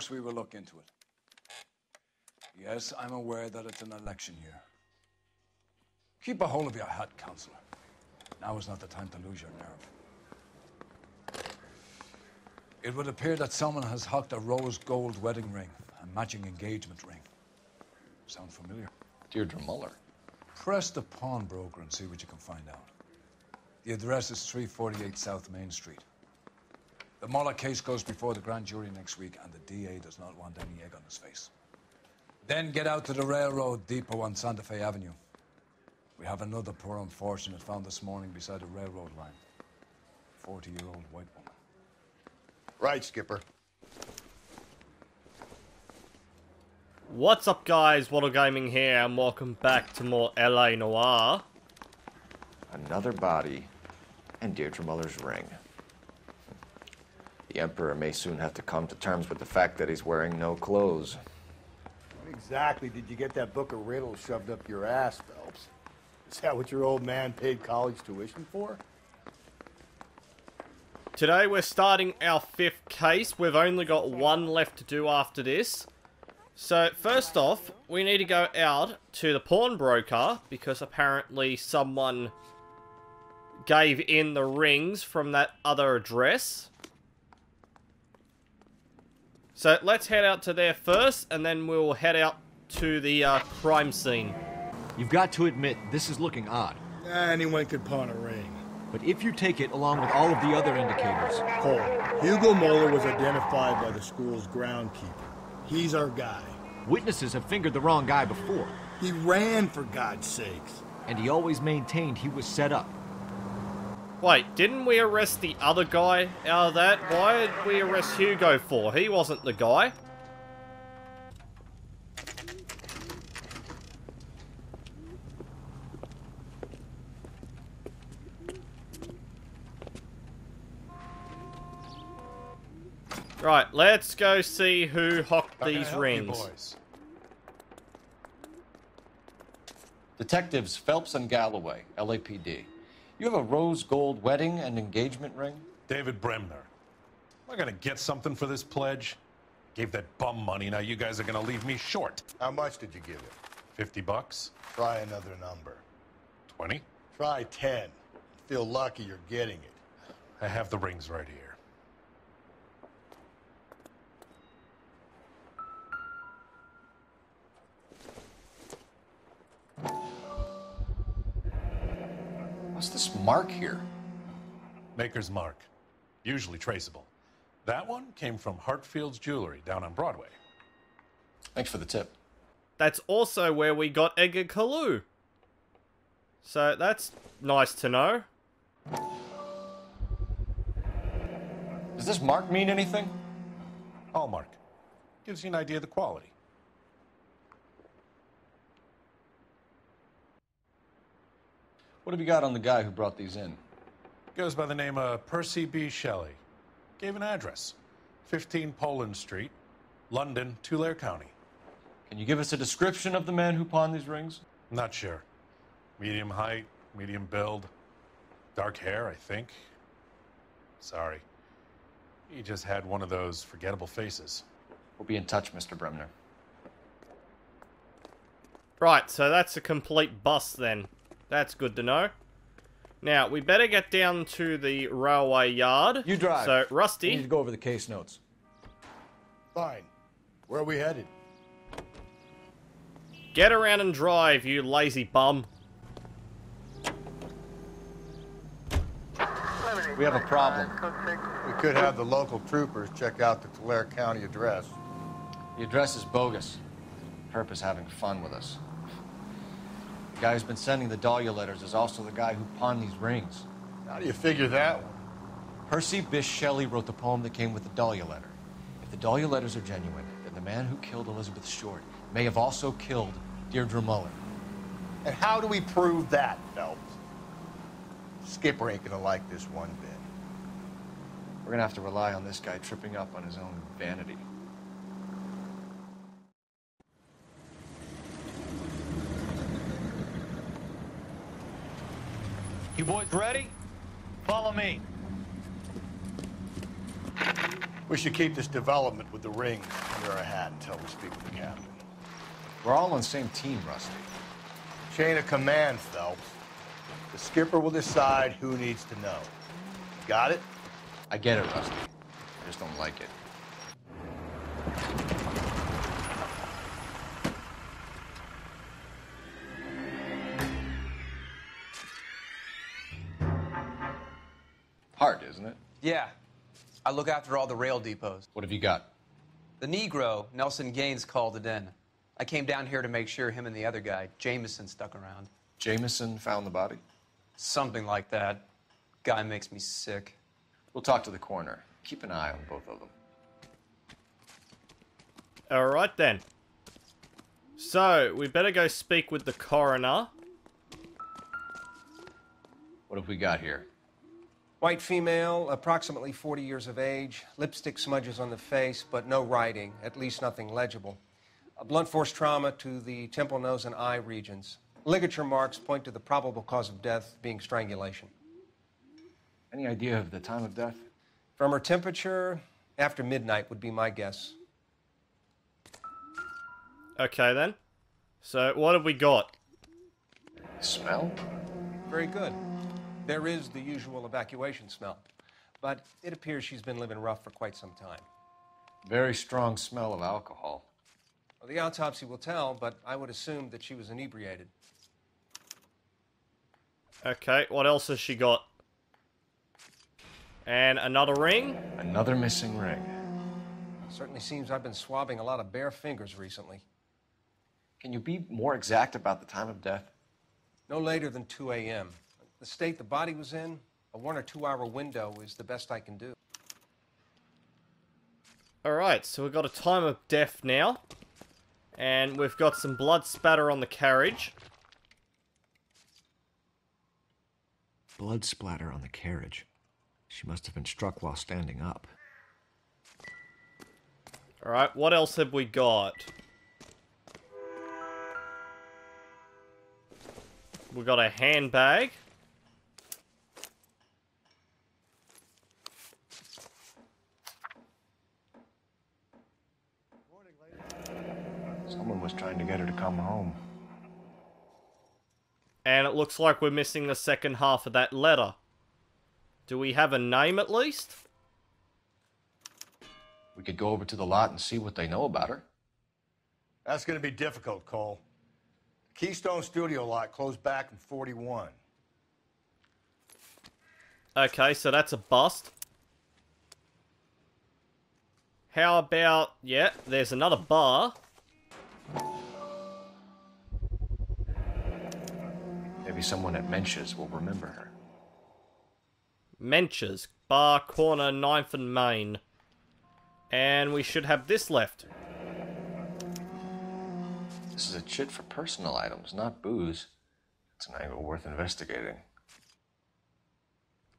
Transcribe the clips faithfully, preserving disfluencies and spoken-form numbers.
course, we will look into it. Yes, I'm aware that it's an election year. Keep a hold of your hat, Counselor. Now is not the time to lose your nerve. It would appear that someone has hocked a rose gold wedding ring, a matching engagement ring. Sound familiar? Deirdre Muller. Press the pawnbroker and see what you can find out. The address is three forty-eight South Main Street. The Muller case goes before the grand jury next week, and the D A does not want any egg on his face. Then get out to the railroad depot on Santa Fe Avenue. We have another poor unfortunate found this morning beside a railroad line. forty-year-old white woman. Right, Skipper. What's up, guys? WattleGaming here, and welcome back to more L A. Noir. Another body, and Deirdre Muller's ring. The Emperor may soon have to come to terms with the fact that he's wearing no clothes. When exactly did you get that book of riddles shoved up your ass, Phelps? Is that what your old man paid college tuition for? Today we're starting our fifth case. We've only got one left to do after this. So first off, we need to go out to the pawnbroker, because apparently someone gave in the rings from that other address. So let's head out to there first, and then we'll head out to the uh, crime scene. You've got to admit, this is looking odd. Anyone could pawn a ring. But if you take it along with all of the other indicators... Cole, Hugo Moller was identified by the school's groundkeeper. He's our guy. Witnesses have fingered the wrong guy before. He ran, for God's sakes. And he always maintained he was set up. Wait, didn't we arrest the other guy out of that? Why did we arrest Hugo for? He wasn't the guy. Right, let's go see who hocked these rings. Detectives Phelps and Galloway, L A P D. You have a rose gold wedding and engagement ring? David Bremner. Am I gonna get something for this pledge? Gave that bum money, now you guys are gonna leave me short. How much did you give it? fifty bucks? Try another number. twenty? Try ten. Feel lucky you're getting it. I have the rings right here. What's this mark here? Maker's Mark. Usually traceable. That one came from Hartfield's Jewelry down on Broadway. Thanks for the tip. That's also where we got Edgar Kalou. So that's nice to know. Does this mark mean anything? Hallmark. Gives you an idea of the quality. What have you got on the guy who brought these in? Goes by the name of Percy Bysshe Shelley. Gave an address. fifteen Poland Street, London, Tulare County. Can you give us a description of the man who pawned these rings? Not sure. Medium height, medium build, dark hair, I think. Sorry. He just had one of those forgettable faces. We'll be in touch, Mister Bremner. Right, so that's a complete bust then. That's good to know. Now, we better get down to the railway yard. You drive. So, Rusty... We need to go over the case notes. Fine. Where are we headed? Get around and drive, you lazy bum. We have a problem. We could have the local troopers check out the Tulare County address. The address is bogus. Herp is having fun with us. The guy who's been sending the Dahlia letters is also the guy who pawned these rings. How do you figure that one? Percy Bysshe Shelley wrote the poem that came with the Dahlia letter. If the Dahlia letters are genuine, then the man who killed Elizabeth Short may have also killed Deirdre Muller. And how do we prove that, Phelps? Skipper ain't gonna like this one bit. We're gonna have to rely on this guy tripping up on his own vanity. You boys ready? Follow me. We should keep this development with the ring under our hat until we speak with the captain. We're all on the same team, Rusty. Chain of command, Phelps. The skipper will decide who needs to know. Got it? I get it, Rusty. I just don't like it. Hard, isn't it? Yeah. I look after all the rail depots. What have you got? The Negro, Nelson Gaines, called it in. I came down here to make sure him and the other guy, Jameson, stuck around. Jameson found the body? Something like that. Guy makes me sick. We'll talk to the coroner. Keep an eye on both of them. All right, then. So, we better go speak with the coroner. What have we got here? White female, approximately forty years of age, lipstick smudges on the face, but no writing, at least nothing legible. A blunt force trauma to the temple, nose, and eye regions. Ligature marks point to the probable cause of death being strangulation. Any idea of the time of death? From her temperature, after midnight would be my guess. Okay, then. So, what have we got? Smell? Very good. There is the usual evacuation smell, but it appears she's been living rough for quite some time. Very strong smell of alcohol. Well, the autopsy will tell, but I would assume that she was inebriated. Okay, what else has she got? And another ring? Another missing ring. Certainly seems I've been swabbing a lot of bare fingers recently. Can you be more exact about the time of death? No later than two A M The state the body was in, a one or two hour window is the best I can do. Alright, so we've got a time of death now. And we've got some blood spatter on the carriage. Blood splatter on the carriage? She must have been struck while standing up. Alright, what else have we got? We've got a handbag. Someone was trying to get her to come home. And it looks like we're missing the second half of that letter. Do we have a name at least? We could go over to the lot and see what they know about her. That's going to be difficult, Cole. Keystone Studio lot closed back in forty-one. Okay, so that's a bust. How about... yeah, there's another bar. Maybe someone at Mench's will remember her. Mench's, bar, corner, ninth and Main. And we should have this left. This is a chit for personal items, not booze. It's an angle worth investigating.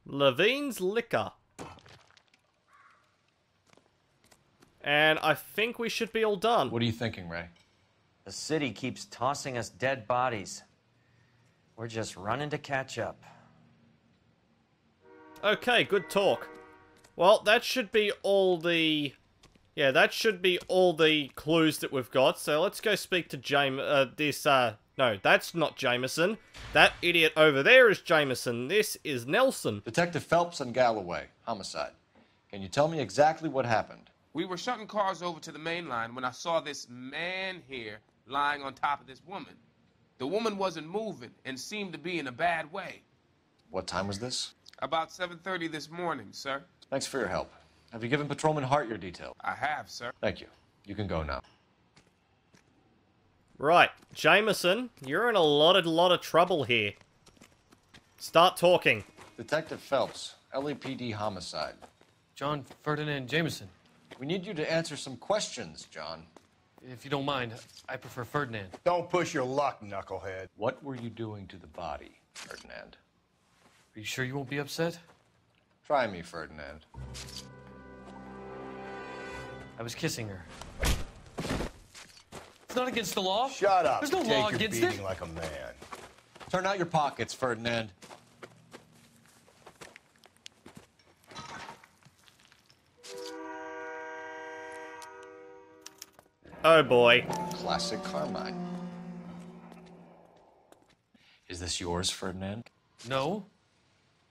Levine's Liquor. And I think we should be all done. What are you thinking, Ray? The city keeps tossing us dead bodies. We're just running to catch up. Okay, good talk. Well, that should be all the... yeah, that should be all the clues that we've got. So let's go speak to Jame... Uh, this, uh... no, that's not Jameson. That idiot over there is Jameson. This is Nelson. Detective Phelps and Galloway. Homicide. Can you tell me exactly what happened? We were shunting cars over to the main line when I saw this man here lying on top of this woman. The woman wasn't moving and seemed to be in a bad way. What time was this? About seven thirty this morning, sir. Thanks for your help. Have you given Patrolman Hart your details? I have, sir. Thank you. You can go now. Right. Jameson, you're in a lot of, lot of trouble here. Start talking. Detective Phelps, L A P D homicide. John Ferdinand Jameson. We need you to answer some questions, John. If you don't mind, I prefer Ferdinand. Don't push your luck, knucklehead. What were you doing to the body, Ferdinand? Are you sure you won't be upset? Try me, Ferdinand. I was kissing her. It's not against the law. Shut up. There's no law against it. Take your beating like a man. Turn out your pockets, Ferdinand. Oh boy. Classic Carmine. Is this yours, Ferdinand? No.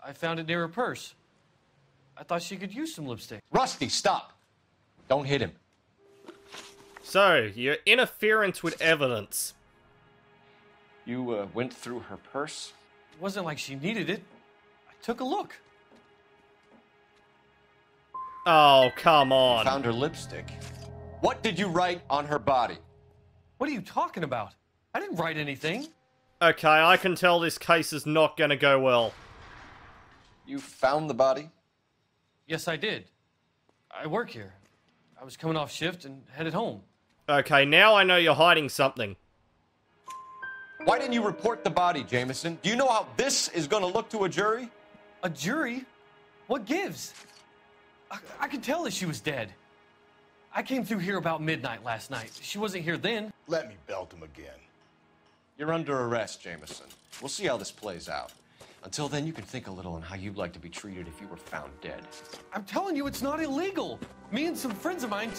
I found it near her purse. I thought she could use some lipstick. Rusty, stop! Don't hit him. So, your interference with evidence. You uh, went through her purse? It wasn't like she needed it. I took a look. Oh, come on. Found her lipstick. What did you write on her body? What are you talking about? I didn't write anything. Okay, I can tell this case is not gonna go well. You found the body? Yes, I did. I work here. I was coming off shift and headed home. Okay, now I know you're hiding something. Why didn't you report the body, Jameson? Do you know how this is gonna look to a jury? A jury? What gives? I, I could tell that she was dead. I came through here about midnight last night. She wasn't here then. Let me belt him again. You're under arrest, Jameson. We'll see how this plays out. Until then, you can think a little on how you'd like to be treated if you were found dead. I'm telling you, it's not illegal. Me and some friends of mine...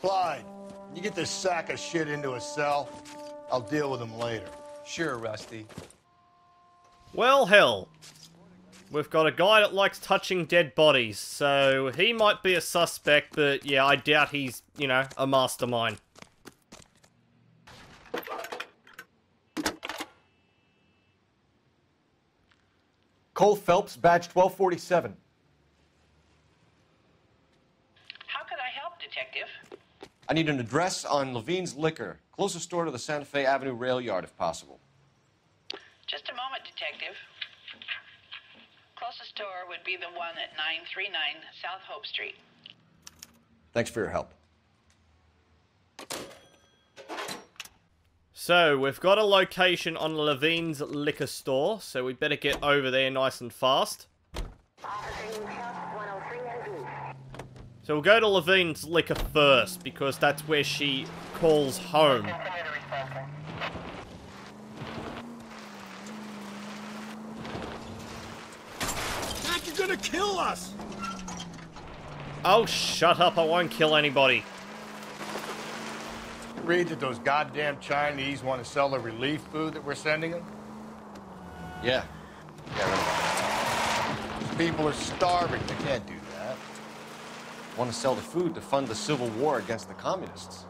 Clyde, you get this sack of shit into a cell, I'll deal with him later. Sure, Rusty. Well, hell. We've got a guy that likes touching dead bodies, so he might be a suspect, but yeah, I doubt he's, you know, a mastermind. Cole Phelps, badge twelve forty-seven. How could I help, Detective? I need an address on Levine's Liquor, closest store to the Santa Fe Avenue rail yard, if possible. Just a moment, Detective. Closest store would be the one at nine three nine South Hope Street. Thanks for your help. So, we've got a location on Levine's Liquor Store, so we better get over there nice and fast. So we'll go to Levine's Liquor first, because that's where she calls home. Mac, you're gonna kill us! Oh, shut up, I won't kill anybody. Read that those goddamn Chinese want to sell the relief food that we're sending them? Yeah. yeah. People are starving. They can't do that. Want to sell the food to fund the civil war against the communists.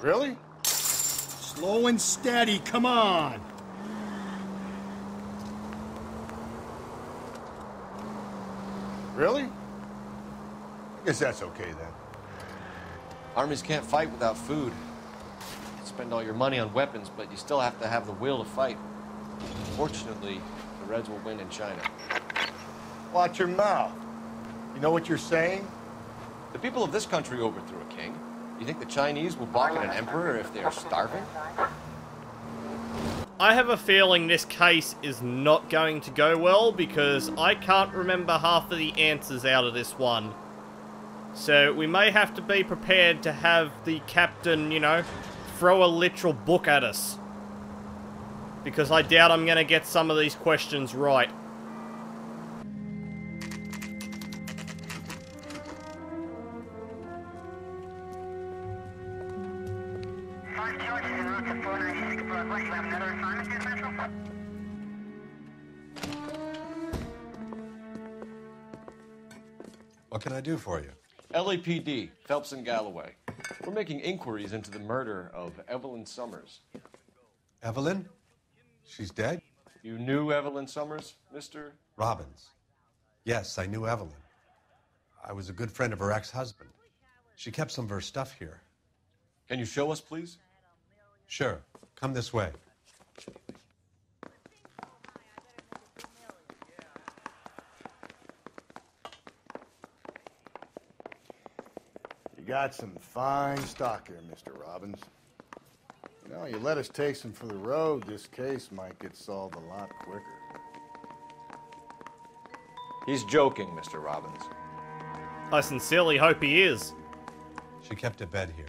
Really? Slow and steady. Come on. Really? I guess that's okay then. Armies can't fight without food. You can spend all your money on weapons, but you still have to have the will to fight. Fortunately, the Reds will win in China. Watch your mouth. You know what you're saying? The people of this country overthrew a king. You think the Chinese will balk at an emperor if they are starving? I have a feeling this case is not going to go well because I can't remember half of the answers out of this one. So, we may have to be prepared to have the captain, you know, throw a literal book at us. Because I doubt I'm gonna get some of these questions right. What can I do for you? L A P D, Phelps and Galloway. We're making inquiries into the murder of Evelyn Summers. Evelyn? She's dead? You knew Evelyn Summers, Mister Robbins? Yes, I knew Evelyn. I was a good friend of her ex-husband. She kept some of her stuff here. Can you show us, please? Sure. Come this way. Got some fine stock here, Mister Robbins. You know, you let us take some for the road, this case might get solved a lot quicker. He's joking, Mister Robbins. I sincerely hope he is. She kept a bed here,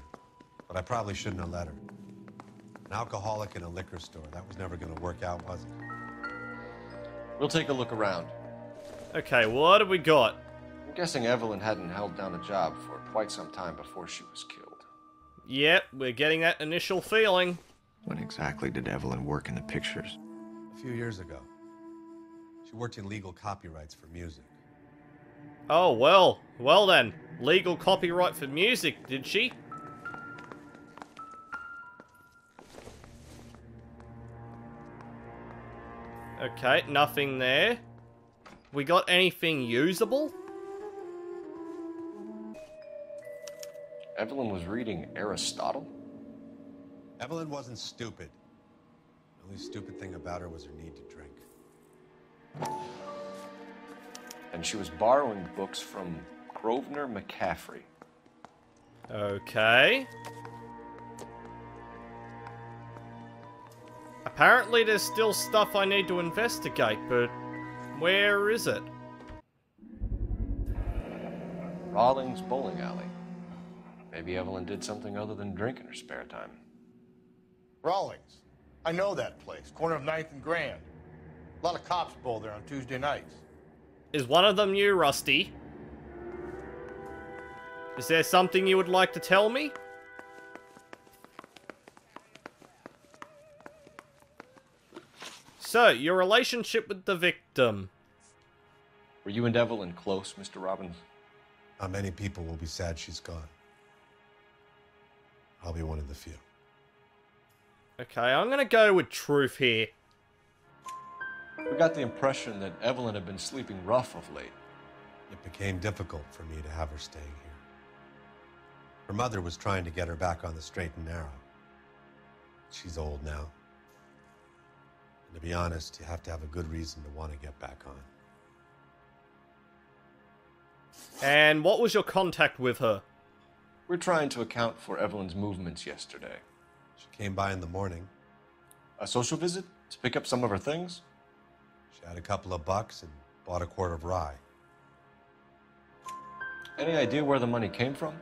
but I probably shouldn't have let her. An alcoholic in a liquor store, that was never going to work out, was it? We'll take a look around. Okay, what have we got? I'm guessing Evelyn hadn't held down a job for quite some time before she was killed. Yep, we're getting that initial feeling. When exactly did Evelyn work in the pictures? A few years ago. She worked in legal copyrights for music. Oh, well. Well then. Legal copyright for music, did she? Okay, nothing there. We got anything usable? Evelyn was reading Aristotle? Evelyn wasn't stupid. The only stupid thing about her was her need to drink. And she was borrowing books from Grosvenor McCaffrey. Okay. Apparently there's still stuff I need to investigate, but where is it? Rawlings bowling alley. Maybe Evelyn did something other than drink in her spare time. Rawlings. I know that place. Corner of ninth and Grand. A lot of cops bowl there on Tuesday nights. Is one of them you, Rusty? Is there something you would like to tell me? So, your relationship with the victim. Were you and Evelyn close, Mister Robbins? Not many people will be sad she's gone. I'll be one of the few. Okay, I'm gonna go with truth here. We got the impression that Evelyn had been sleeping rough of late. It became difficult for me to have her staying here. Her mother was trying to get her back on the straight and narrow. She's old now. And to be honest, you have to have a good reason to want to get back on. And what was your contact with her? We're trying to account for Evelyn's movements yesterday. She came by in the morning. A social visit? To pick up some of her things? She had a couple of bucks and bought a quart of rye. Any idea where the money came from?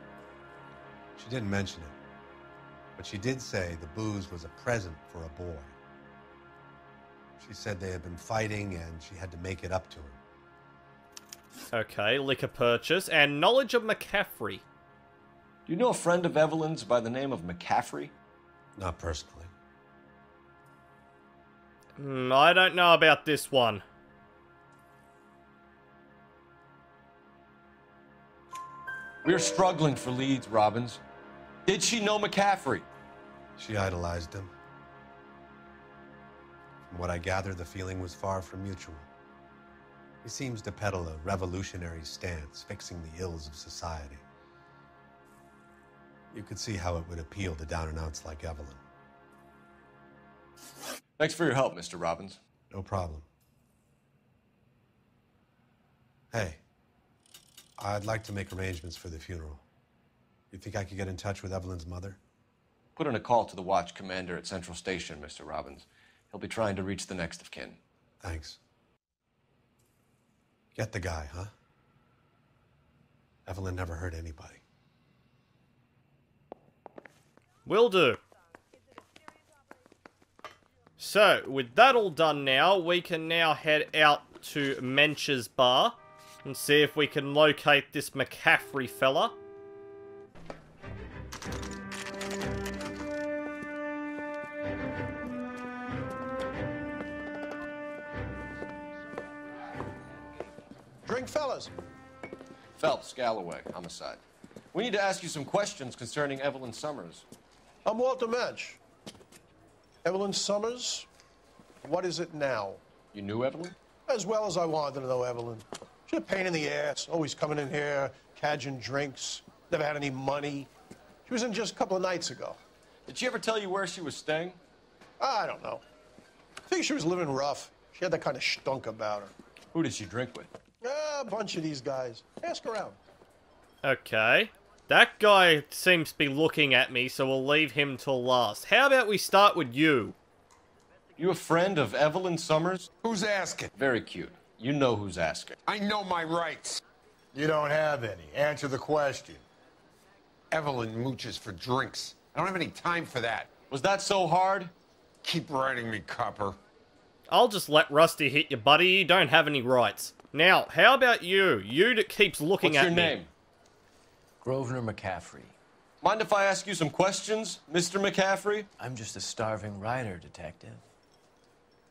She didn't mention it. But she did say the booze was a present for a boy. She said they had been fighting and she had to make it up to him. Okay, liquor purchase and knowledge of McCaffrey. Do you know a friend of Evelyn's by the name of McCaffrey? Not personally. Mm, I don't know about this one. We're struggling for leads, Robbins. Did she know McCaffrey? She idolized him. From what I gather, the feeling was far from mutual. He seems to peddle a revolutionary stance, fixing the ills of society. You could see how it would appeal to down-and-outs like Evelyn. Thanks for your help, Mister Robbins. No problem. Hey, I'd like to make arrangements for the funeral. You think I could get in touch with Evelyn's mother? Put in a call to the watch commander at Central Station, Mister Robbins. He'll be trying to reach the next of kin. Thanks. Get the guy, huh? Evelyn never hurt anybody. Will do. So, with that all done now, we can now head out to Mench's bar and see if we can locate this McCaffrey fella. Drink, fellas. Phelps, Galloway, homicide. We need to ask you some questions concerning Evelyn Summers. I'm Walter Mensch. Evelyn Summers, what is it now? You knew Evelyn? As well as I wanted to know Evelyn. She's a pain in the ass, always coming in here, cadging drinks, never had any money. She was in just a couple of nights ago. Did she ever tell you where she was staying? I don't know. I think she was living rough. She had that kind of stunk about her. Who did she drink with? Ah, a bunch of these guys. Ask around. Okay. That guy seems to be looking at me, so we'll leave him till last. How about we start with you? You a friend of Evelyn Summers? Who's asking? Very cute. You know who's asking. I know my rights. You don't have any. Answer the question. Evelyn mooches for drinks. I don't have any time for that. Was that so hard? Keep writing me, copper. I'll just let Rusty hit you, buddy. You don't have any rights. Now, how about you? You that keeps looking What's at me. What's your name? Grosvenor McCaffrey. Mind if I ask you some questions, Mister McCaffrey? I'm just a starving writer, detective.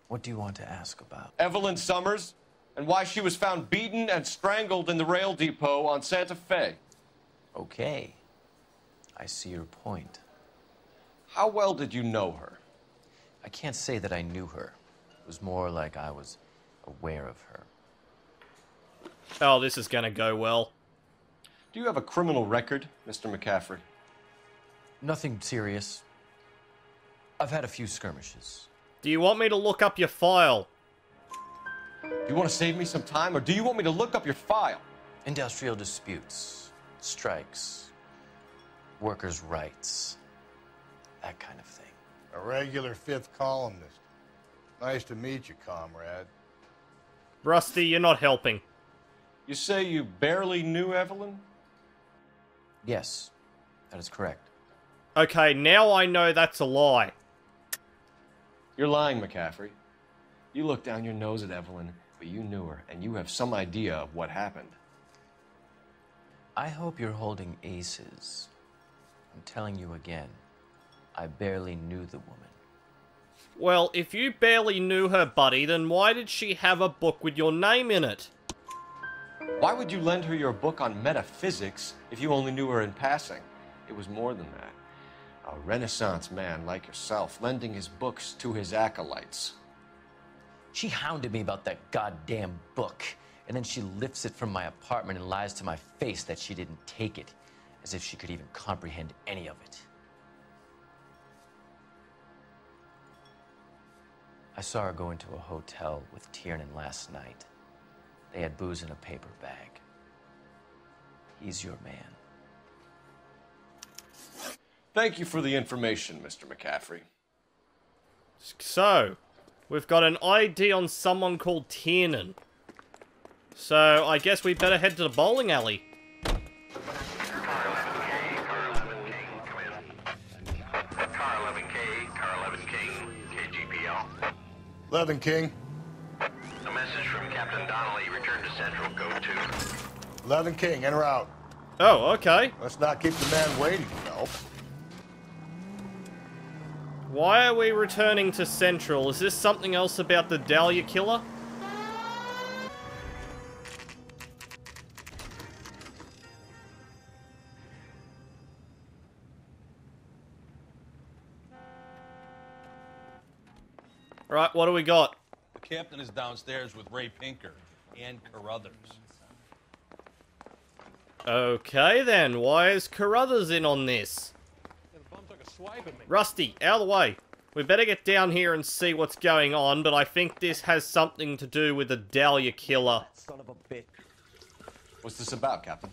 What do you want to ask about? Evelyn Summers, and why she was found beaten and strangled in the rail depot on Santa Fe. Okay. I see your point. How well did you know her? I can't say that I knew her. It was more like I was aware of her. Oh, this is gonna go well. Do you have a criminal record, Mister McCaffrey? Nothing serious. I've had a few skirmishes. Do you want me to look up your file? Do you want to save me some time, or do you want me to look up your file? Industrial disputes, strikes, workers' rights, that kind of thing. A regular fifth columnist. Nice to meet you, comrade. Rusty, you're not helping. You say you barely knew Evelyn? Yes, that is correct. Okay, now I know that's a lie. You're lying, McCaffrey. You looked down your nose at Evelyn, but you knew her, and you have some idea of what happened. I hope you're holding aces. I'm telling you again, I barely knew the woman. Well, if you barely knew her, buddy, then why did she have a book with your name in it? Why would you lend her your book on metaphysics if you only knew her in passing? It was more than that. A Renaissance man like yourself lending his books to his acolytes. She hounded me about that goddamn book, and then she lifts it from my apartment and lies to my face that she didn't take it, as if she could even comprehend any of it. I saw her go into a hotel with Tiernan last night. They had booze in a paper bag. He's your man. Thank you for the information, Mister McCaffrey. So, we've got an I D on someone called Tiernan. So, I guess we better head to the bowling alley. Eleven King. A message from Captain Donnelly. Return to Central. Go to. Eleven King, in or out? Oh, okay. Let's not keep the man waiting, though. Why are we returning to Central? Is this something else about the Dahlia killer? Right, what do we got? The captain is downstairs with Ray Pinker and Carruthers. Okay, then. Why is Carruthers in on this? Rusty, out of the way. We better get down here and see what's going on, but I think this has something to do with the Dahlia killer. Son of a bitch. What's this about, Captain?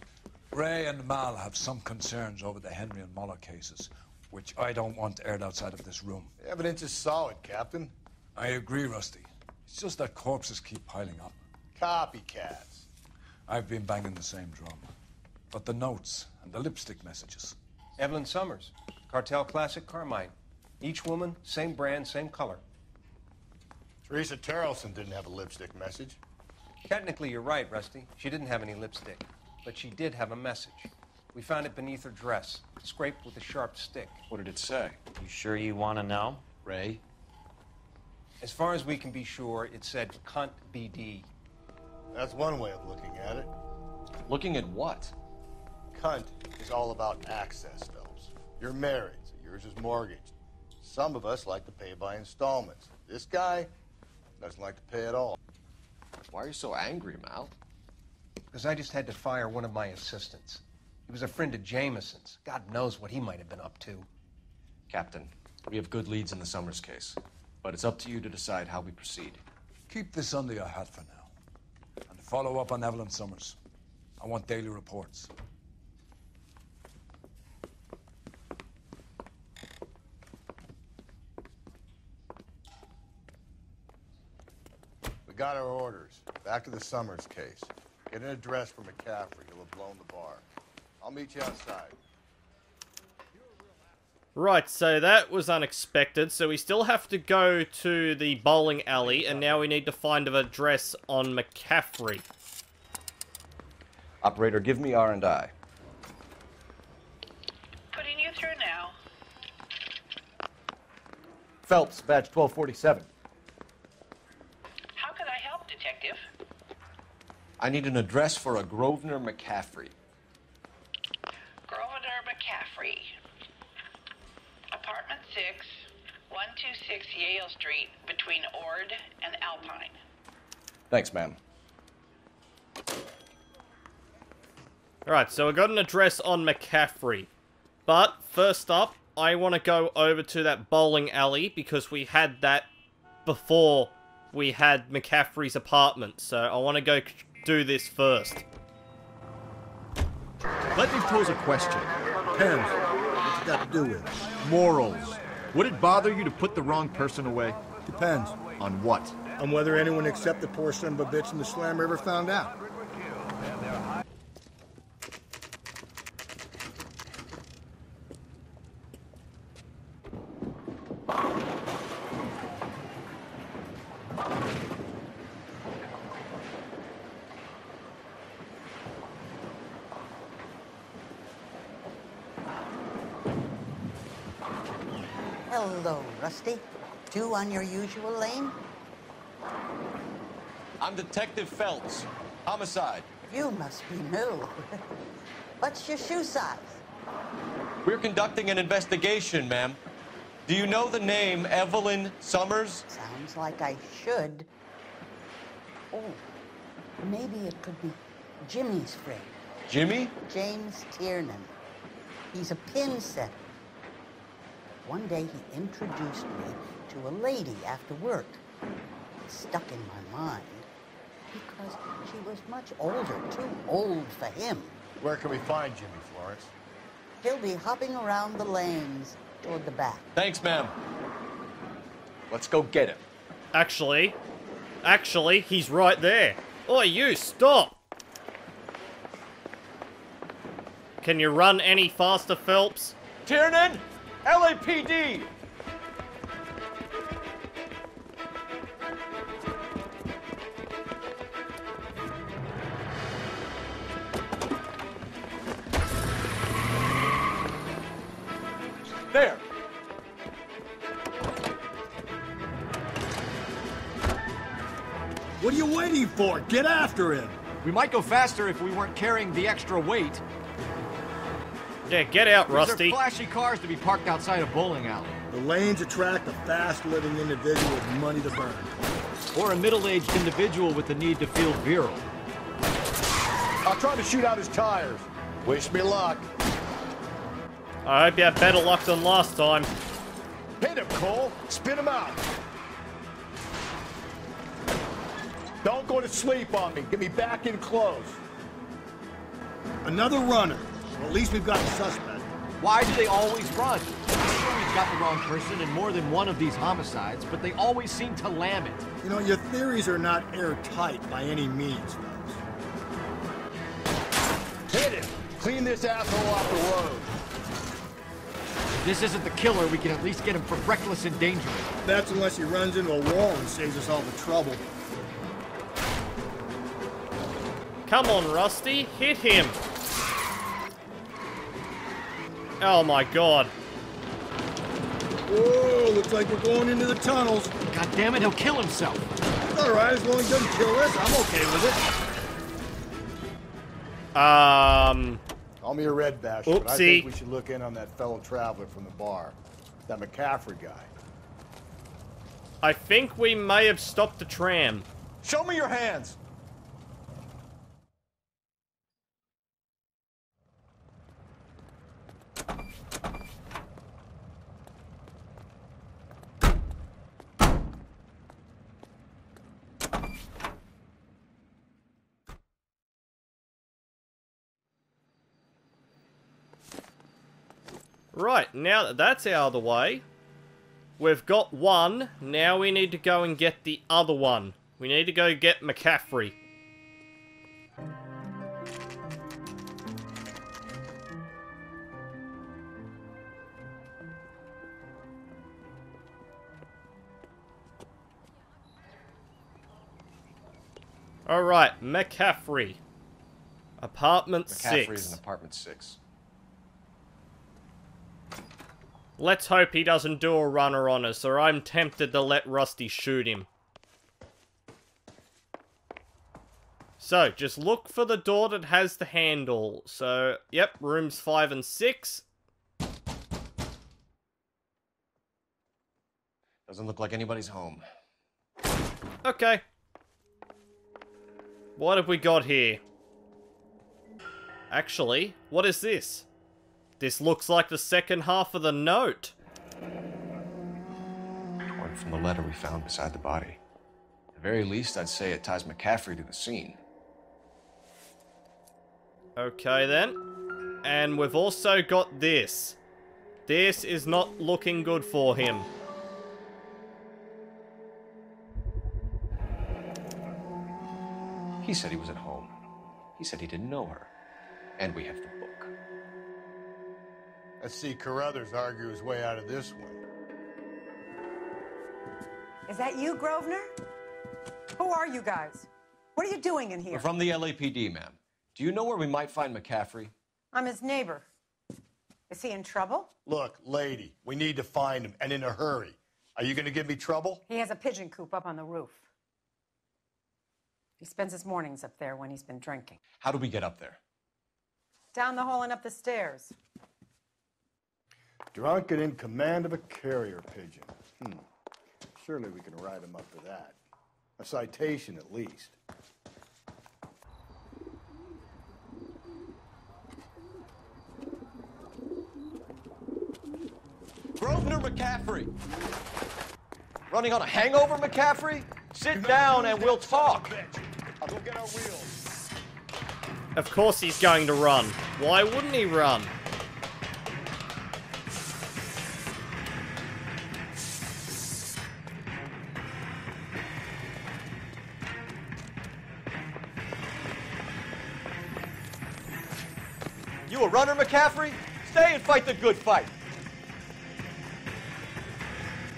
Ray and Mal have some concerns over the Henry and Moller cases, which I don't want aired outside of this room. The evidence is solid, Captain. I agree, Rusty. It's just that corpses keep piling up. Copycats. I've been banging the same drum. But the notes and the lipstick messages. Evelyn Summers, Cartel Classic Carmine. Each woman, same brand, same color. Theresa Taraldsen didn't have a lipstick message. Technically, you're right, Rusty. She didn't have any lipstick. But she did have a message. We found it beneath her dress, scraped with a sharp stick. What did it say? You sure you want to know? Ray? As far as we can be sure, it said cunt B D. That's one way of looking at it. Looking at what? Cunt is all about access, Phelps. You're married, so yours is mortgaged. Some of us like to pay by installments. This guy doesn't like to pay at all. Why are you so angry, Mal? Because I just had to fire one of my assistants. He was a friend of Jameson's. God knows what he might have been up to. Captain, we have good leads in the Summers case. But it's up to you to decide how we proceed. Keep this under your hat for now. And follow up on Evelyn Summers. I want daily reports. We got our orders. Back to the Summers case. Get an address for McCaffrey. He'll have blown the bar. I'll meet you outside. Right, so that was unexpected. So we still have to go to the bowling alley, and now we need to find an address on McCaffrey. Operator, give me R and I. Putting you through now. Phelps, badge twelve forty-seven. How can I help, Detective? I need an address for a Grosvenor McCaffrey. Grosvenor McCaffrey. Apartment six, one two six Yale Street, between Ord and Alpine. Thanks, ma'am. Alright, so I got an address on McCaffrey. But, first up, I want to go over to that bowling alley, because we had that before we had McCaffrey's apartment. So, I want to go do this first. Let me pose a question. Pens. Got to do with it. Morals. Would it bother you to put the wrong person away? Depends. On what? On whether anyone except the poor son of a bitch in the slammer ever found out. Hello, Rusty. Two on your usual lane? I'm Detective Phelps. Homicide. You must be new. What's your shoe size? We're conducting an investigation, ma'am. Do you know the name Evelyn Summers? Sounds like I should. Oh, maybe it could be Jimmy's friend. Jimmy? James Tiernan. He's a pin setter. One day, he introduced me to a lady after work. It stuck in my mind because she was much older, too old for him. Where can we find Jimmy Flores? He'll be hopping around the lanes toward the back. Thanks, ma'am. Let's go get him. Actually, actually, he's right there. Oi, you, stop! Can you run any faster, Phelps? Tiernan! L A P D! There! What are you waiting for? Get after him! We might go faster if we weren't carrying the extra weight. Yeah, get out, Rusty. These are flashy cars to be parked outside a bowling alley. The lanes attract a fast-living individual with money to burn. Or a middle-aged individual with the need to feel virile. I'll try to shoot out his tires. Wish me luck. I hope you have better luck than last time. Hit him, Cole. Spit him out. Don't go to sleep on me. Get me back in close. Another runner. Well, at least we've got a suspect. Why do they always run? I'm sure we've got the wrong person in more than one of these homicides, but they always seem to lam it. You know, your theories are not airtight by any means, folks. Hit him! Clean this asshole off the road. If this isn't the killer, we can at least get him for reckless endangerment. That's unless he runs into a wall and saves us all the trouble. Come on, Rusty. Hit him! Oh my god. Whoa, looks like we're going into the tunnels. God damn it, he'll kill himself. Alright, as long as he doesn't kill us, I'm okay with it. Um. Call me a red bash, but I think we should look in on that fellow traveler from the bar. That McCaffrey guy. I think we may have stopped the tram. Show me your hands! Right, now that that's out of the way, we've got one, now we need to go and get the other one. We need to go get McCaffrey. All right, McCaffrey. Apartment six. McCaffrey's in apartment six. Let's hope he doesn't do a runner on us, or I'm tempted to let Rusty shoot him. So, just look for the door that has the handle. So, yep, rooms five and six. Doesn't look like anybody's home. Okay. What have we got here? Actually, what is this? This looks like the second half of the note. One from the letter we found beside the body. At the very least, I'd say it ties McCaffrey to the scene. Okay then. And we've also got this. This is not looking good for him. He said he was at home. He said he didn't know her. And we have the book. Let's see Carruthers argue his way out of this one. Is that you, Grosvenor? Who are you guys? What are you doing in here? We're from the L A P D, ma'am. Do you know where we might find McCaffrey? I'm his neighbor. Is he in trouble? Look, lady, we need to find him, and in a hurry. Are you going to give me trouble? He has a pigeon coop up on the roof. He spends his mornings up there when he's been drinking. How do we get up there? Down the hall and up the stairs. Drunk and in command of a carrier pigeon. Hmm. Surely we can ride him up for that. A citation, at least. Grosvenor McCaffrey! Running on a hangover, McCaffrey? Sit down and we'll talk! I'll go get our wheels. Of course he's going to run. Why wouldn't he run? You a runner, McCaffrey? Stay and fight the good fight.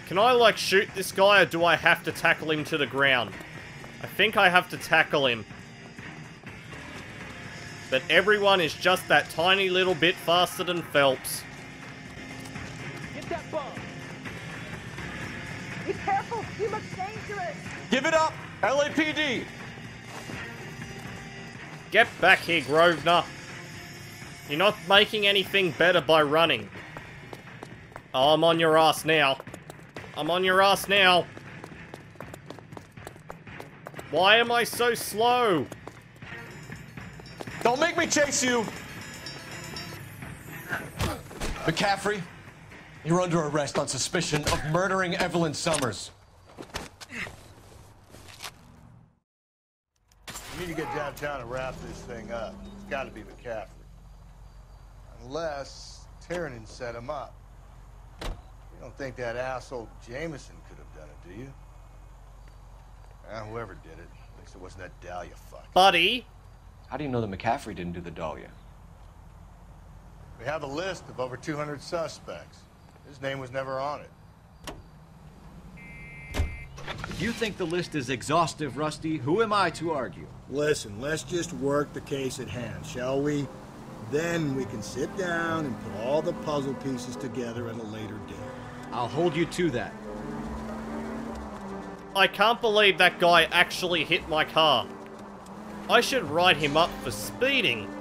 Can I, like, shoot this guy, or do I have to tackle him to the ground? I think I have to tackle him. But everyone is just that tiny little bit faster than Phelps. Get that ball. Be careful! You look dangerous! Give it up, L A P D! Get back here, Grosvenor. You're not making anything better by running. Oh, I'm on your ass now. I'm on your ass now. Why am I so slow? Don't make me chase you. McCaffrey, you're under arrest on suspicion of murdering Evelyn Summers. We need to get downtown and wrap this thing up. It's gotta be McCaffrey. Unless Tiernan set him up. You don't think that asshole Jameson could have done it, do you? Eh, whoever did it, at least it wasn't that Dahlia fuck. Buddy! How do you know that McCaffrey didn't do the Dahlia? We have a list of over two hundred suspects. His name was never on it. If you think the list is exhaustive, Rusty, who am I to argue? Listen, let's just work the case at hand, shall we? Then we can sit down and put all the puzzle pieces together at a later date. I'll hold you to that. I can't believe that guy actually hit my car. I should write him up for speeding.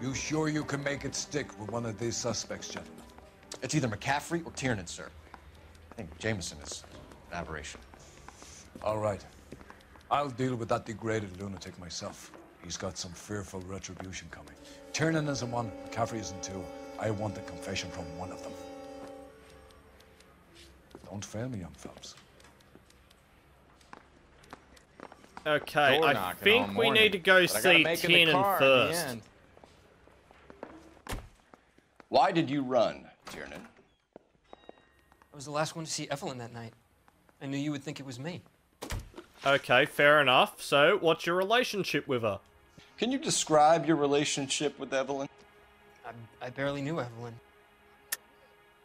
You sure you can make it stick with one of these suspects, gentlemen? It's either McCaffrey or Tiernan, sir. I think Jameson is an aberration. All right. I'll deal with that degraded lunatic myself. He's got some fearful retribution coming. Tiernan is in one, McCaffrey is in two. I want the confession from one of them. Don't fail me, young Phelps. Okay, Door I think we morning, need to go see Tiernan first. Why did you run, Tiernan? I was the last one to see Evelyn that night. I knew you would think it was me. Okay, fair enough. So, what's your relationship with her? Can you describe your relationship with Evelyn? I, I barely knew Evelyn.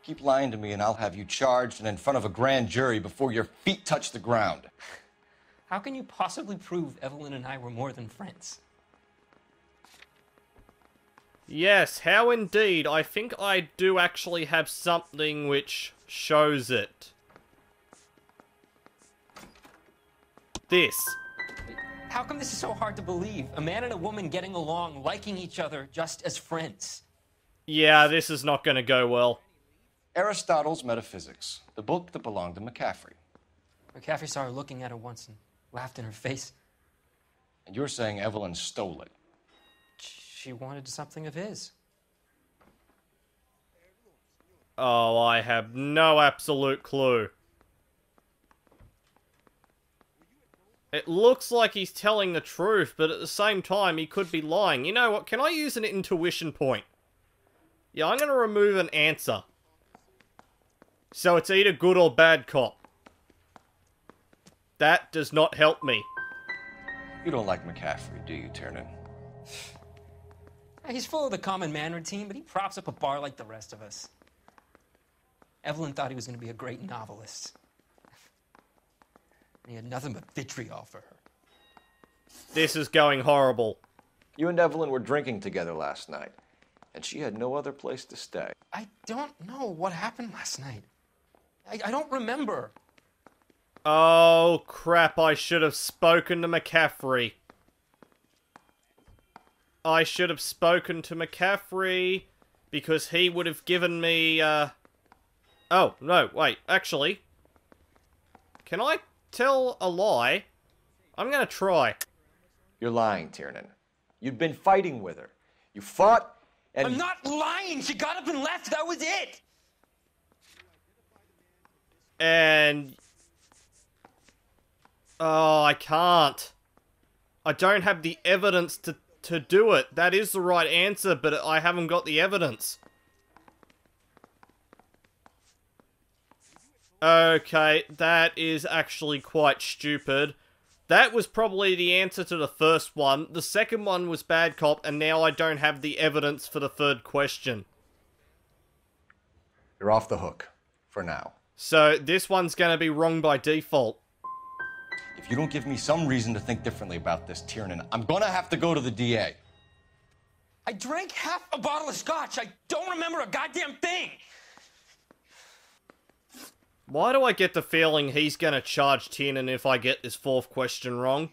Keep lying to me and I'll have you charged and in front of a grand jury before your feet touch the ground. How can you possibly prove Evelyn and I were more than friends? Yes, how indeed. I think I do actually have something which shows it. This. How come this is so hard to believe? A man and a woman getting along, liking each other just as friends. Yeah, this is not going to go well. Aristotle's Metaphysics, the book that belonged to McCaffrey. McCaffrey saw her looking at her once and laughed in her face. And you're saying Evelyn stole it. She wanted something of his. Oh, I have no absolute clue. It looks like he's telling the truth, but at the same time, he could be lying. You know what? Can I use an intuition point? Yeah, I'm going to remove an answer. So it's either good or bad cop. That does not help me. You don't like McCaffrey, do you, Tiernan? He's full of the common man routine, but he props up a bar like the rest of us. Evelyn thought he was going to be a great novelist. And he had nothing but vitriol for her. This is going horrible. You and Evelyn were drinking together last night, and she had no other place to stay. I don't know what happened last night. I, I don't remember. Oh, crap. I should have spoken to McCaffrey. I should have spoken to McCaffrey because he would have given me, uh... Oh, no, wait, actually. Can I tell a lie? I'm gonna try. You're lying, Tiernan. You've been fighting with her. You fought, and... I'm not lying! She got up and left, that was it! And... Oh, I can't. I don't have the evidence to... to do it. That is the right answer, but I haven't got the evidence. Okay, that is actually quite stupid. That was probably the answer to the first one. The second one was bad cop, and now I don't have the evidence for the third question. You're off the hook, for now. So, this one's gonna be wrong by default. If you don't give me some reason to think differently about this, Tiernan, I'm gonna have to go to the D A. I drank half a bottle of scotch. I don't remember a goddamn thing. Why do I get the feeling he's gonna charge Tiernan if I get this fourth question wrong?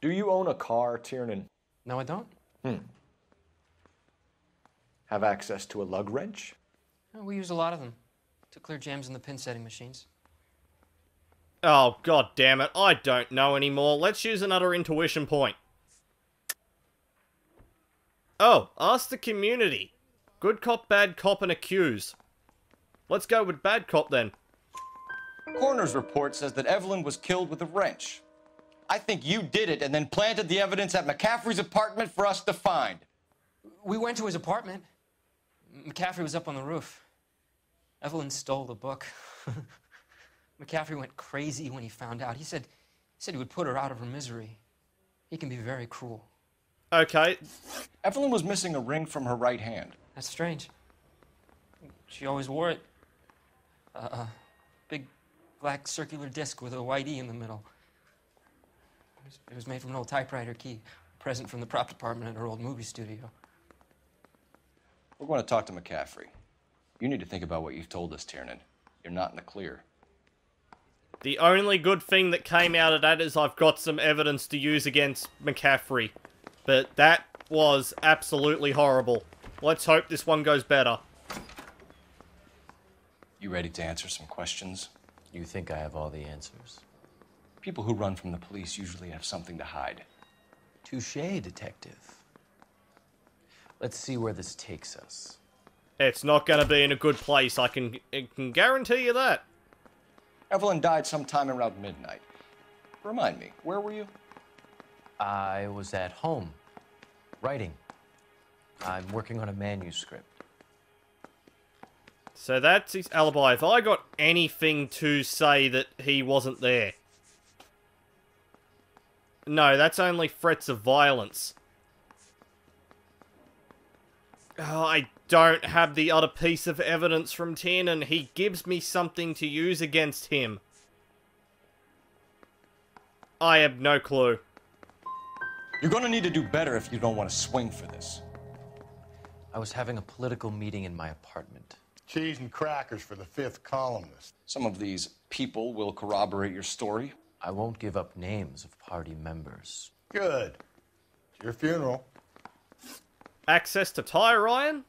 Do you own a car, Tiernan? No, I don't. Hmm. Have access to a lug wrench? Oh, we use a lot of them to clear jams in the pin setting machines. Oh, god damn it. I don't know anymore. Let's use another intuition point. Oh, ask the community. Good cop, bad cop, and accuse. Let's go with bad cop, then. Coroner's report says that Evelyn was killed with a wrench. I think you did it and then planted the evidence at McCaffrey's apartment for us to find. We went to his apartment. McCaffrey was up on the roof. Evelyn stole the book. McCaffrey went crazy when he found out. He said, he said he would put her out of her misery. He can be very cruel. Okay. Evelyn was missing a ring from her right hand. That's strange. She always wore it. Uh, a big black circular disc with a white E in the middle. It was, it was made from an old typewriter key, a present from the prop department at her old movie studio. We're going to talk to McCaffrey. You need to think about what you've told us, Tiernan. You're not in the clear. The only good thing that came out of that is I've got some evidence to use against McCaffrey. But that was absolutely horrible. Let's hope this one goes better. You ready to answer some questions? You think I have all the answers? People who run from the police usually have something to hide. Touché, detective. Let's see where this takes us. It's not going to be in a good place, I can, I can guarantee you that. Evelyn died sometime around midnight. Remind me, where were you? I was at home, writing. I'm working on a manuscript. So that's his alibi. If I got anything to say that he wasn't there. No, that's only threats of violence. Oh, I don't have the other piece of evidence from Tiernan. He gives me something to use against him. I have no clue. You're gonna need to do better if you don't want to swing for this. I was having a political meeting in my apartment. Cheese and crackers for the fifth columnist. Some of these people will corroborate your story. I won't give up names of party members. Good. It's your funeral. Access to tie, Ryan?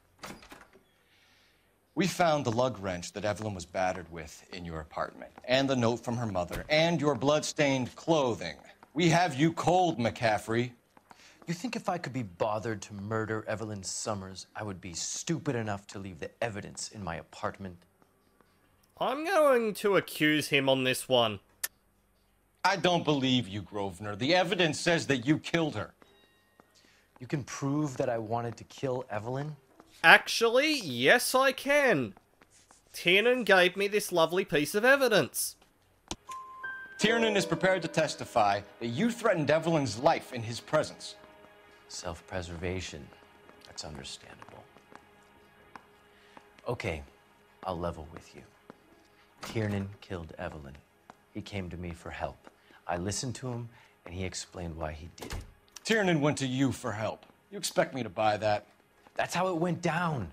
We found the lug wrench that Evelyn was battered with in your apartment, and the note from her mother, and your blood-stained clothing. We have you cold, McCaffrey. You think if I could be bothered to murder Evelyn Summers, I would be stupid enough to leave the evidence in my apartment? I'm going to accuse him on this one. I don't believe you, Grosvenor. The evidence says that you killed her. You can prove that I wanted to kill Evelyn? Actually, yes I can. Tiernan gave me this lovely piece of evidence. Tiernan is prepared to testify that you threatened Evelyn's life in his presence. Self-preservation. That's understandable. Okay, I'll level with you. Tiernan killed Evelyn. He came to me for help. I listened to him, and he explained why he did it. Tiernan went to you for help. You expect me to buy that? That's how it went down.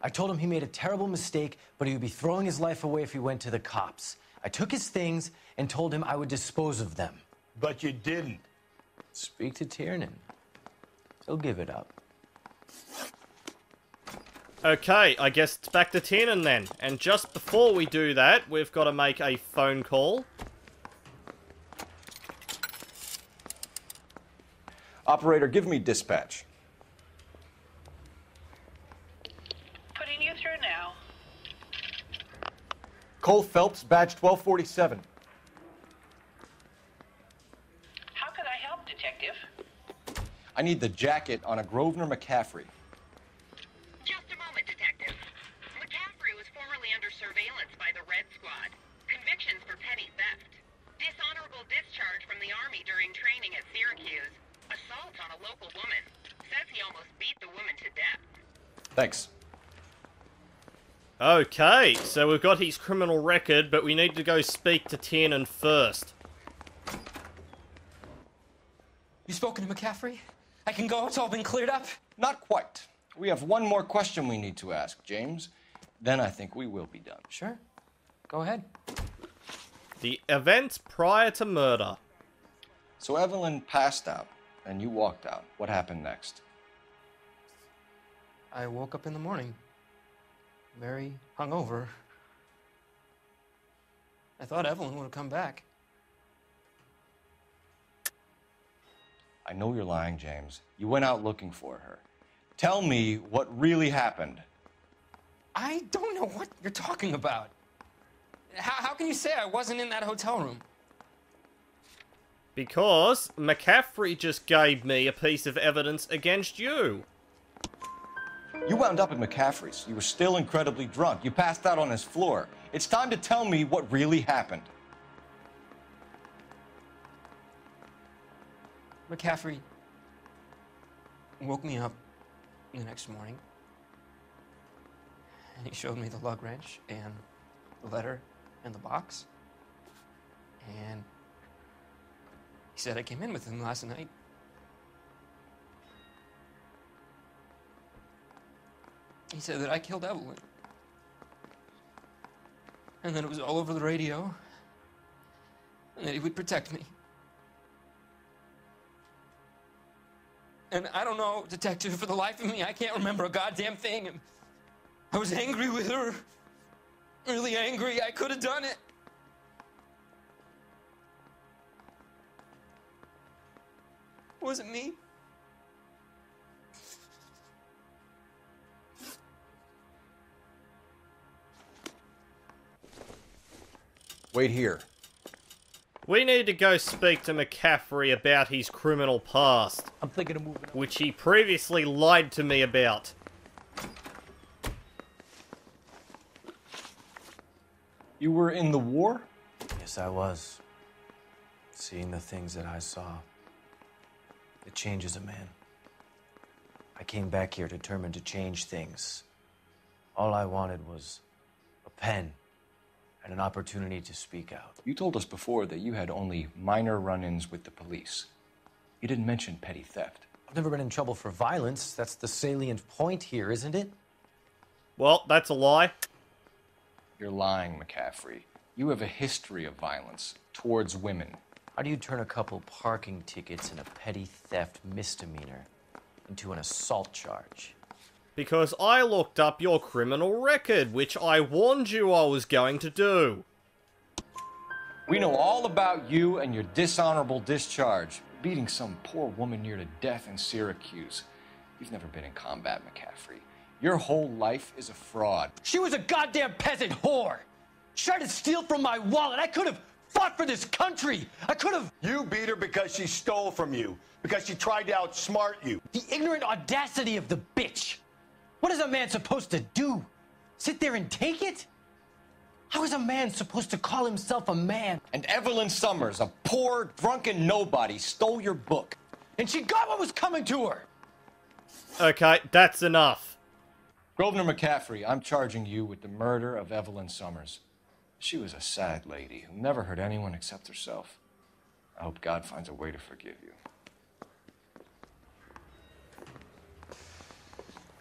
I told him he made a terrible mistake, but he would be throwing his life away if he went to the cops. I took his things and told him I would dispose of them. But you didn't. Speak to Tiernan. He'll give it up. Okay, I guess it's back to Tiernan then. And just before we do that, we've got to make a phone call. Operator, give me dispatch. Putting you through now. Cole Phelps, badge twelve forty-seven. How could I help, Detective? I need the jacket on a Grosvenor McCaffrey. Just a moment, Detective. McCaffrey was formerly under surveillance by the Red Squad. Convictions for petty theft. Dishonorable discharge from the Army during training at Syracuse. Assault on a local woman. Says he almost beat the woman to death. Thanks. Okay, so we've got his criminal record, but we need to go speak to Tiernan first. You spoken to McCaffrey? I can go, it's all been cleared up? Not quite. We have one more question we need to ask, James. Then I think we will be done. Sure. Go ahead. The events prior to murder. So Evelyn passed out, and you walked out. What happened next? I woke up in the morning. Very hungover. I thought Evelyn would have come back. I know you're lying, James. You went out looking for her. Tell me what really happened. I don't know what you're talking about. How, how can you say I wasn't in that hotel room? Because McCaffrey just gave me a piece of evidence against you. You wound up at McCaffrey's. You were still incredibly drunk. You passed out on his floor. It's time to tell me what really happened. McCaffrey woke me up the next morning. And he showed me the lug wrench and the letter and the box. And he said I came in with him last night. He said that I killed Evelyn. And then it was all over the radio. And that he would protect me. And I don't know, Detective, for the life of me, I can't remember a goddamn thing. I was angry with her. Really angry. I could have done it. Was it me? Wait here. We need to go speak to McCaffrey about his criminal past. I'm thinking of moving on. Which he previously lied to me about. You were in the war? Yes, I was. Seeing the things that I saw, It changes a man. I came back here determined to change things. All I wanted was a pen and an opportunity to speak out. You told us before that you had only minor run-ins with the police. You didn't mention petty theft. I've never been in trouble for violence. That's the salient point here, isn't it? Well, that's a lie. You're lying, McCaffrey. You have a history of violence towards women. How do you turn a couple parking tickets and a petty theft misdemeanor into an assault charge? Because I looked up your criminal record, which I warned you I was going to do. We know all about you and your dishonorable discharge, beating some poor woman near to death in Syracuse. You've never been in combat, McCaffrey. Your whole life is a fraud. She was a goddamn peasant whore. She tried to steal from my wallet. I could have fought for this country. I could have... You beat her because she stole from you, because she tried to outsmart you. The ignorant audacity of the bitch. What is a man supposed to do? Sit there and take it? How is a man supposed to call himself a man? And Evelyn Summers, a poor, drunken nobody, stole your book. And she got what was coming to her. Okay, that's enough. Grosvenor McCaffrey, I'm charging you with the murder of Evelyn Summers. She was a sad lady who never hurt anyone except herself. I hope God finds a way to forgive you.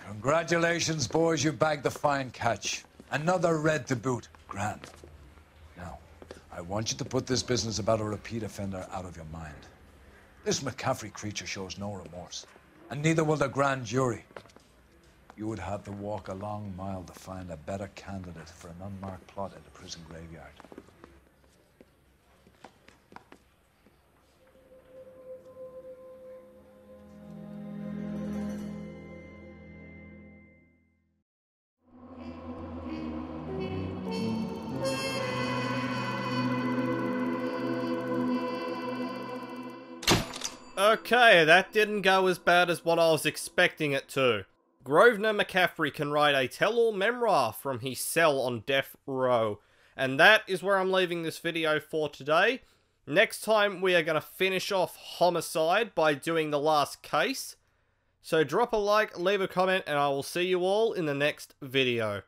Congratulations, boys. You bagged the fine catch. Another red to boot. Grand. Now, I want you to put this business about a repeat offender out of your mind. This McCaffrey creature shows no remorse, and neither will the grand jury. You would have to walk a long mile to find a better candidate for an unmarked plot at a prison graveyard. Okay, that didn't go as bad as what I was expecting it to. Grosvenor McCaffrey can write a tell-all memoir from his cell on death row. And that is where I'm leaving this video for today. Next time we are going to finish off homicide by doing the last case. So drop a like, leave a comment, and I will see you all in the next video.